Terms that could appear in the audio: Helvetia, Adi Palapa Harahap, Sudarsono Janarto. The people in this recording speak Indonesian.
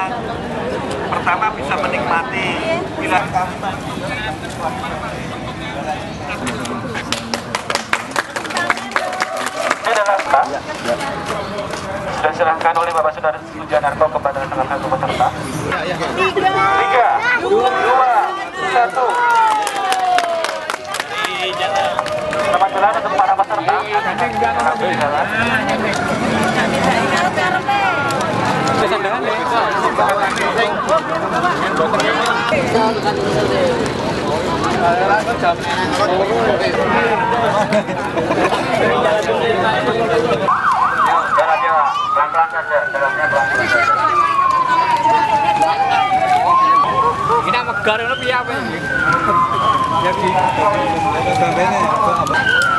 kita pertama bisa menikmati wilayah kami. Sudah diserahkan oleh Bapak Sudarsono Janarto kepada rekan-rekan peserta. 3, 2, 1. Selamat jalan untuk para peserta. Kita megar lebih apa ini?